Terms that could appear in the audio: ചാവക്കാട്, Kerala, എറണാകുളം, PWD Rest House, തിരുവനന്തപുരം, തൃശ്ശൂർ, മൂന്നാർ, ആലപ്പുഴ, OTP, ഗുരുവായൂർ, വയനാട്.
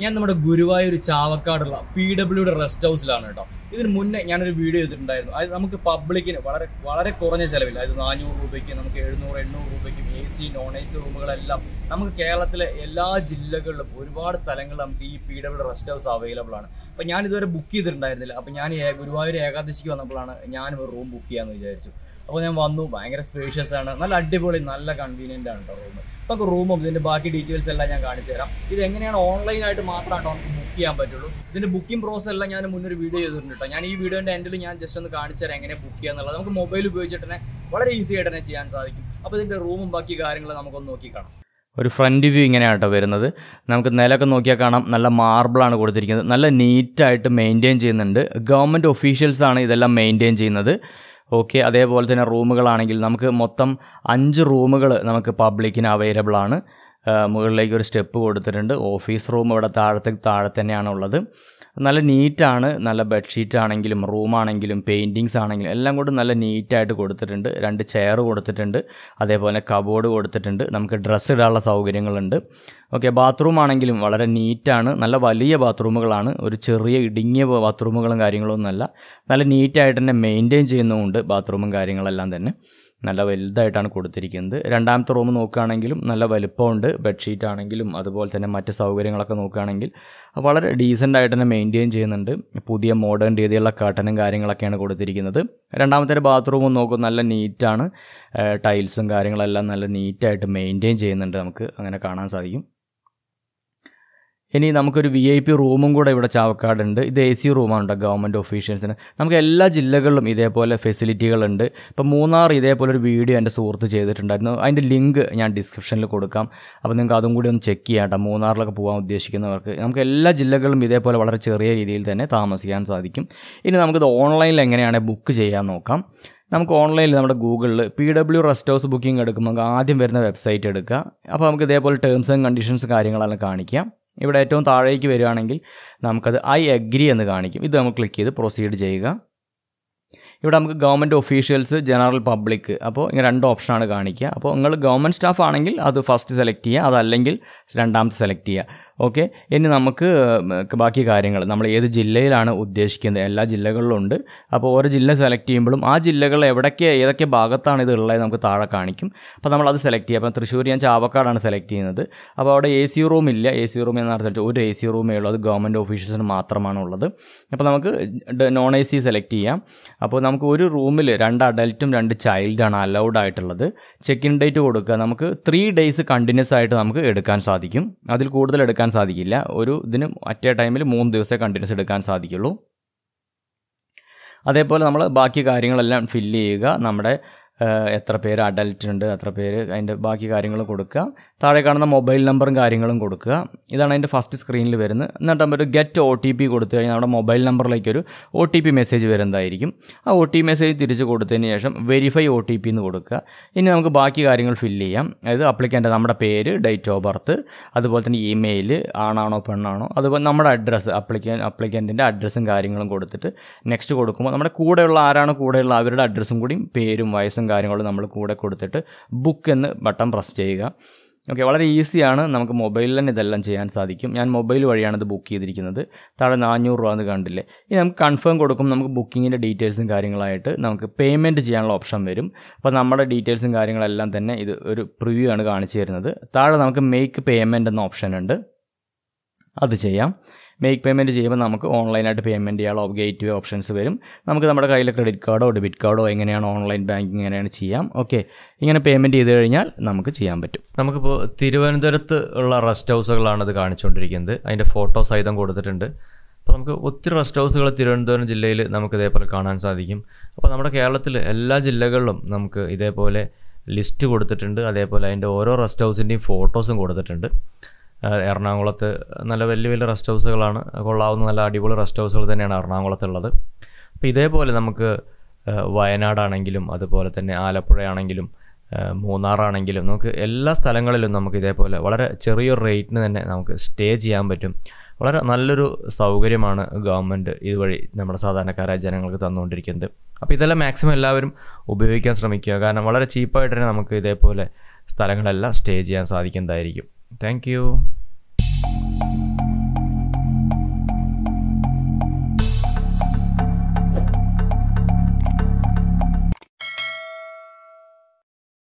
ഞാൻ നമ്മുടെ ഗുരുവായൂർ ചാവക്കാടുള്ള PWD Rest Houseലാണ് കേട്ടോ. ഇതിന് മുന്നേ ഞാനൊരു വീഡിയോ ചെയ്തിട്ടുണ്ടായിരുന്നു. അത് നമുക്ക് പബ്ലിക്കിന് വളരെ വളരെ കുറഞ്ഞ ചെലവില്ല. അത് 400 രൂപയ്ക്ക് നമുക്ക് 700-800 രൂപയ്ക്കും AC non-AC റൂമുകളെല്ലാം നമുക്ക് കേരളത്തിലെ എല്ലാ ജില്ലകളിലും ഒരുപാട് സ്ഥലങ്ങളിൽ നമുക്ക് ഈ PWD Rest House അവൈലബിൾ ആണ്. അപ്പോൾ ഞാൻ ഇതുവരെ ബുക്ക് ചെയ്തിട്ടുണ്ടായിരുന്നില്ല. അപ്പോൾ ഞാൻ ഗുരുവായൂർ ഏകാദശിക്ക് വന്നപ്പോഴാണ് ഞാൻ ഒരു റൂം ബുക്ക് ചെയ്യാമെന്ന് വിചാരിച്ചു. അപ്പോൾ ഞാൻ വന്നു, ഭയങ്കര സ്പേഷ്യസ് ആണ്, നല്ല അടിപൊളി, നല്ല കൺവീനിയൻ്റ് ആണ് കേട്ടോ റൂം. അപ്പോൾ റൂമും ഇതിൻ്റെ ബാക്കി ഡീറ്റെയിൽസ് എല്ലാം ഞാൻ കാണിച്ചു തരാം. ഇത് എങ്ങനെയാണ് ഓൺലൈനായിട്ട് മാത്രമാണ് നമുക്ക് ബുക്ക് ചെയ്യാൻ പറ്റുള്ളൂ. ഇതിൻ്റെ ബുക്കിംഗ് പ്രോസസ് എല്ലാം ഞാൻ മുന്നൊരു വീഡിയോ ചെയ്തിട്ടുണ്ട് കേട്ടോ. ഞാൻ ഈ വീഡിയോൻ്റെ എൻഡിൽ ഞാൻ ജസ്റ്റ് ഒന്ന് കാണിച്ചു തരാം എങ്ങനെ ബുക്ക് ചെയ്യുക എന്നുള്ളത്. നമുക്ക് മൊബൈൽ ഉപയോഗിച്ചിട്ട് തന്നെ വളരെ ഈസി ആയിട്ട് തന്നെ ചെയ്യാൻ സാധിക്കും. അപ്പോൾ ഇതിൻ്റെ റൂമും ബാക്കി കാര്യങ്ങൾ നമുക്കൊന്ന് നോക്കി കാണാം. ഒരു ഫ്രണ്ട് വ്യൂ ഇങ്ങനെയാണ് കേട്ടോ വരുന്നത്. നമുക്ക് നിലമൊക്കെ നോക്കിയാൽ കാണാം, നല്ല മാർബിളാണ് കൊടുത്തിരിക്കുന്നത്. നല്ല നീറ്റായിട്ട് മെയിൻറ്റെയിൻ ചെയ്യുന്നുണ്ട്. ഗവൺമെൻറ് ഒഫീഷ്യൽസാണ് ഇതെല്ലാം മെയിൻറ്റെയിൻ ചെയ്യുന്നത്. ഓക്കെ, അതേപോലെ തന്നെ റൂമുകളാണെങ്കിൽ നമുക്ക് മൊത്തം 5 റൂമുകൾ നമുക്ക് പബ്ലിക്കിന് അവൈലബിൾ ആണ്. മുകളിലേക്ക് ഒരു സ്റ്റെപ്പ് കൊടുത്തിട്ടുണ്ട്. ഓഫീസ് റൂം ഇവിടെ താഴെ തന്നെയാണ് ഉള്ളത്. നല്ല നീറ്റാണ്. നല്ല ബെഡ്ഷീറ്റ് ആണെങ്കിലും റൂമാണെങ്കിലും പെയിൻറ്റിങ്സ് ആണെങ്കിലും എല്ലാം കൂടി നല്ല നീറ്റായിട്ട് കൊടുത്തിട്ടുണ്ട്. 2 ചെയർ കൊടുത്തിട്ടുണ്ട്. അതേപോലെ കബോർഡ് കൊടുത്തിട്ടുണ്ട്. നമുക്ക് ഡ്രസ്സ് ഇടാനുള്ള സൗകര്യങ്ങളുണ്ട്. ഓക്കെ, ബാത്റൂം ആണെങ്കിലും വളരെ നീറ്റാണ്. നല്ല വലിയ ബാത്റൂമുകളാണ്. ഒരു ചെറിയ ഇടുങ്ങിയ ബാത്റൂമുകളും കാര്യങ്ങളൊന്നുമല്ല. നല്ല നീറ്റായിട്ട് തന്നെ മെയിൻറ്റെയിൻ ചെയ്യുന്നുമുണ്ട് ബാത്റൂമും കാര്യങ്ങളെല്ലാം തന്നെ. നല്ല വലുതായിട്ടാണ് കൊടുത്തിരിക്കുന്നത്. 2ാമത്തെ റൂം നോക്കുകയാണെങ്കിലും നല്ല വലുപ്പമുണ്ട്. ബെഡ്ഷീറ്റ് ആണെങ്കിലും അതുപോലെ തന്നെ മറ്റ് സൗകര്യങ്ങളൊക്കെ നോക്കുകയാണെങ്കിൽ വളരെ ഡീസൻ്റായിട്ട് തന്നെ മെയിൻറ്റെയിൻ ചെയ്യുന്നുണ്ട്. പുതിയ മോഡേൺ രീതിയിലുള്ള കർട്ടനും കാര്യങ്ങളൊക്കെയാണ് കൊടുത്തിരിക്കുന്നത്. 2ാമത്തെ ബാത്റൂമും നോക്കും, നല്ല നീറ്റാണ്. ടൈൽസും കാര്യങ്ങളെല്ലാം നല്ല നീറ്റായിട്ട് മെയിൻറ്റെയിൻ ചെയ്യുന്നുണ്ട്. നമുക്ക് അങ്ങനെ കാണാൻ സാധിക്കും. ഇനി നമുക്കൊരു VIP റൂമും കൂടെ ഇവിടെ ചാവക്കാടുണ്ട്. ഇത് AC റൂമാണ് കേട്ടോ ഗവൺമെൻറ് ഒഫീഷ്യൽസിന്. നമുക്ക് എല്ലാ ജില്ലകളിലും ഇതേപോലെ ഫെസിലിറ്റികളുണ്ട്. ഇപ്പോൾ മൂന്നാർ ഇതേപോലെ ഒരു വീഡിയോ എൻ്റെ സുഹൃത്ത് ചെയ്തിട്ടുണ്ടായിരുന്നു. അതിൻ്റെ ലിങ്ക് ഞാൻ ഡിസ്ക്രിപ്ഷനിൽ കൊടുക്കാം. അപ്പോൾ നിങ്ങൾക്ക് അതും കൂടി ഒന്ന് ചെക്ക് ചെയ്യാം കേട്ടോ. മൂന്നാറിലൊക്കെ പോകാൻ ഉദ്ദേശിക്കുന്നവർക്ക് നമുക്ക് എല്ലാ ജില്ലകളിലും ഇതേപോലെ വളരെ ചെറിയ രീതിയിൽ തന്നെ താമസിക്കാൻ സാധിക്കും. ഇനി നമുക്കിത് ഓൺലൈനിൽ എങ്ങനെയാണ് ബുക്ക് ചെയ്യാൻ നോക്കാം. നമുക്ക് ഓൺലൈനിൽ നമ്മുടെ ഗൂഗിളിൽ PWD Rest House ബുക്കിംഗ് എടുക്കുമ്പോൾ നമുക്ക് ആദ്യം വരുന്ന വെബ്സൈറ്റ് എടുക്കുക. അപ്പോൾ നമുക്ക് ഇതേപോലെ ടേംസ് ആൻഡ് കണ്ടീഷൻസ് കാര്യങ്ങളെല്ലാം കാണിക്കാം. ഇവിടെ ഏറ്റവും താഴേക്ക് വരികയാണെങ്കിൽ നമുക്കത് I agree എന്ന് കാണിക്കും. ഇത് നമ്മൾ ക്ലിക്ക് ചെയ്ത് പ്രൊസീഡ് ചെയ്യുക. ഇവിടെ നമുക്ക് ഗവൺമെൻറ് ഒഫീഷ്യൽസ്, ജനറൽ പബ്ലിക്, അപ്പോൾ ഇങ്ങനെ 2 ഓപ്ഷനാണ് കാണിക്കുക. അപ്പോൾ നിങ്ങൾ ഗവൺമെൻറ് സ്റ്റാഫ് ആണെങ്കിൽ അത് ഫസ്റ്റ് സെലക്ട് ചെയ്യുക, അതല്ലെങ്കിൽ 2ാമത്തെ സെലക്ട് ചെയ്യുക. ഓക്കെ, ഇനി നമുക്ക് ബാക്കി കാര്യങ്ങൾ നമ്മൾ ഏത് ജില്ലയിലാണ് ഉദ്ദേശിക്കുന്നത്, എല്ലാ ജില്ലകളിലും ഉണ്ട്. അപ്പോൾ ഓരോ ജില്ല സെലക്ട് ചെയ്യുമ്പോഴും ആ ജില്ലകളിൽ ഏതൊക്കെ ഭാഗത്താണ് ഇത് ഉള്ളത് നമുക്ക് താഴെ കാണിക്കും. അപ്പോൾ നമ്മളത് സെലക്ട് ചെയ്യുക. അപ്പോൾ തൃശ്ശൂർ ഞാൻ ചാവക്കാടാണ് സെലക്ട് ചെയ്യുന്നത്. അപ്പോൾ അവിടെ AC റൂം ഇല്ല. AC റൂം എന്ന് പറഞ്ഞാൽ ഒരു AC റൂമേ ഉള്ളൂ. അത് ഗവൺമെൻറ് ഓഫീഷ്യൽസിന് മാത്രമാണ് ഉള്ളത്. അപ്പോൾ നമുക്ക് നോൺ AC സെലക്ട് ചെയ്യാം. അപ്പോൾ നമുക്ക് ഒരു റൂമിൽ 2 അഡൽട്ടും 2 ചൈൽഡാണ് അലൗഡ് ആയിട്ടുള്ളത്. ചെക്ക് ഇൻ ഡേറ്റ് കൊടുക്കുക. നമുക്ക് 3 ഡേയ്സ് കണ്ടിന്യൂസ് ആയിട്ട് നമുക്ക് എടുക്കാൻ സാധിക്കും. അതിൽ കൂടുതൽ എടുക്കാൻ സാധിക്കില്ല. ഒരു ഇതിന് അറ്റ് എ ടൈമിൽ 3 ദിവസമേ കണ്ടിന്യൂസ് എടുക്കാൻ സാധിക്കുള്ളൂ. അതേപോലെ നമ്മൾ ബാക്കി കാര്യങ്ങളെല്ലാം ഫില്ല് ചെയ്യുക. നമ്മുടെ എത്ര പേര് അഡൽറ്റ് ഉണ്ട്, എത്ര പേര്, അതിൻ്റെ ബാക്കി കാര്യങ്ങൾ കൊടുക്കുക. താഴെ കാണുന്ന മൊബൈൽ നമ്പറും കാര്യങ്ങളും കൊടുക്കുക. ഇതാണ് അതിൻ്റെ ഫസ്റ്റ് സ്ക്രീനിൽ വരുന്നത്. എന്നിട്ട് നമ്മൾ ഒരു ഗെറ്റ് OTP കൊടുത്തു കഴിഞ്ഞാൽ നമ്മുടെ മൊബൈൽ നമ്പറിലേക്കൊരു OTP മെസ്സേജ് വരുന്നതായിരിക്കും. ആ OTP മെസ്സേജ് തിരിച്ച് കൊടുത്തതിന് ശേഷം വെരിഫൈ OTP എന്ന് കൊടുക്കുക. ഇനി നമുക്ക് ബാക്കി കാര്യങ്ങൾ ഫില്ല് ചെയ്യാം. അതായത് അപ്ലിക്കൻ്റ് നമ്മുടെ പേര്, ഡേറ്റ് ഓഫ് ബർത്ത്, അതുപോലെ തന്നെ ഇമെയിൽ, ആണാണോ പെണ്ണാണോ, അതുപോലെ നമ്മുടെ അഡ്രസ്സ്, അപ്ലിക്കൻ്റിൻ്റെ അഡ്രസ്സും കാര്യങ്ങളും കൊടുത്തിട്ട് നെക്സ്റ്റ് കൊടുക്കുമ്പോൾ നമ്മുടെ കൂടെയുള്ള ആരാണ് കൂടെയുള്ള അവരുടെ അഡ്രസ്സും കൂടി പേരും വയസ്സും കാര്യങ്ങളും നമ്മൾ കൂടെ കൊടുത്തിട്ട് ബുക്ക് എന്ന് ബട്ടൺ പ്രസ് ചെയ്യുക. ഓക്കെ, വളരെ ഈസിയാണ്. നമുക്ക് മൊബൈലിൽ തന്നെ ഇതെല്ലാം ചെയ്യാൻ സാധിക്കും. ഞാൻ മൊബൈൽ വഴിയാണ് ഇത് ബുക്ക് ചെയ്തിരിക്കുന്നത്. താഴെ 400 രൂപ എന്ന് കണ്ടില്ലേ. ഇനി നമുക്ക് കൺഫേം കൊടുക്കും. നമുക്ക് ബുക്കിങ്ങിൻ്റെ ഡീറ്റെയിൽസും കാര്യങ്ങളായിട്ട് നമുക്ക് പേയ്മെൻറ്റ് ചെയ്യാനുള്ള ഓപ്ഷൻ വരും. അപ്പോൾ നമ്മുടെ ഡീറ്റെയിൽസും കാര്യങ്ങളെല്ലാം തന്നെ ഇത് ഒരു പ്രിവ്യൂ ആണ് കാണിച്ചു തരുന്നത്. താഴെ നമുക്ക് മേക്ക് പേയ്മെൻറ്റ് എന്ന ഓപ്ഷൻ ഉണ്ട്, അത് ചെയ്യാം. മേക്ക് പേയ്മെൻറ്റ് ചെയ്യുമ്പോൾ നമുക്ക് ഓൺലൈനായിട്ട് പേയ്മെൻറ്റ് ചെയ്യാനുള്ള ഗേറ്റ് വേ ഓപ്ഷൻസ് വരും. നമുക്ക് നമ്മുടെ കയ്യിൽ ക്രെഡിറ്റ് കാർഡോ ഡെബിറ്റ് കാർഡോ എങ്ങനെയാണ് ഓൺലൈൻ ബാങ്കിങ് എങ്ങനെയാണ് ചെയ്യാം. ഓക്കെ, ഇങ്ങനെ പേയ്മെൻറ്റ് ചെയ്ത് കഴിഞ്ഞാൽ നമുക്ക് ചെയ്യാൻ പറ്റും. നമുക്കിപ്പോൾ തിരുവനന്തപുരത്ത് ഉള്ള റെസ്റ്റ് ഹൗസുകളാണ് ഇത് കാണിച്ചുകൊണ്ടിരിക്കുന്നത്. അതിൻ്റെ ഫോട്ടോ സഹിതം കൊടുത്തിട്ടുണ്ട്. അപ്പോൾ നമുക്ക് ഒത്തിരി റെസ്റ്റ് ഹൗസുകൾ തിരുവനന്തപുരം ജില്ലയിൽ നമുക്ക് ഇതേപോലെ കാണാൻ സാധിക്കും. അപ്പോൾ നമ്മുടെ കേരളത്തിൽ എല്ലാ ജില്ലകളിലും നമുക്ക് ഇതേപോലെ ലിസ്റ്റ് കൊടുത്തിട്ടുണ്ട്. അതേപോലെ അതിൻ്റെ ഓരോ റെസ്റ്റ് ഹൗസിൻ്റെയും ഫോട്ടോസും കൊടുത്തിട്ടുണ്ട്. എറണാകുളത്ത് നല്ല വലിയ വലിയ റെസ്റ്റ് ഹൗസുകളാണ്, കൊള്ളാവുന്ന നല്ല അടിപൊളി റെസ്റ്റ് ഹൗസുകൾ തന്നെയാണ് എറണാകുളത്തുള്ളത്. അപ്പോൾ ഇതേപോലെ നമുക്ക് വയനാടാണെങ്കിലും അതുപോലെ തന്നെ ആലപ്പുഴയാണെങ്കിലും മൂന്നാറാണെങ്കിലും നമുക്ക് എല്ലാ സ്ഥലങ്ങളിലും നമുക്ക് ഇതേപോലെ വളരെ ചെറിയൊരു റേറ്റിന് തന്നെ നമുക്ക് സ്റ്റേ ചെയ്യാൻ പറ്റും. വളരെ നല്ലൊരു സൗകര്യമാണ് ഗവൺമെൻറ് ഇതുവഴി നമ്മുടെ സാധാരണക്കാരായ ജനങ്ങൾക്ക് തന്നുകൊണ്ടിരിക്കുന്നത്. അപ്പോൾ ഇതെല്ലാം മാക്സിമം എല്ലാവരും ഉപയോഗിക്കാൻ ശ്രമിക്കുക. കാരണം വളരെ ചീപ്പായിട്ട് തന്നെ നമുക്ക് ഇതേപോലെ സ്ഥലങ്ങളെല്ലാം സ്റ്റേ ചെയ്യാൻ സാധിക്കുന്നതായിരിക്കും. Thank you.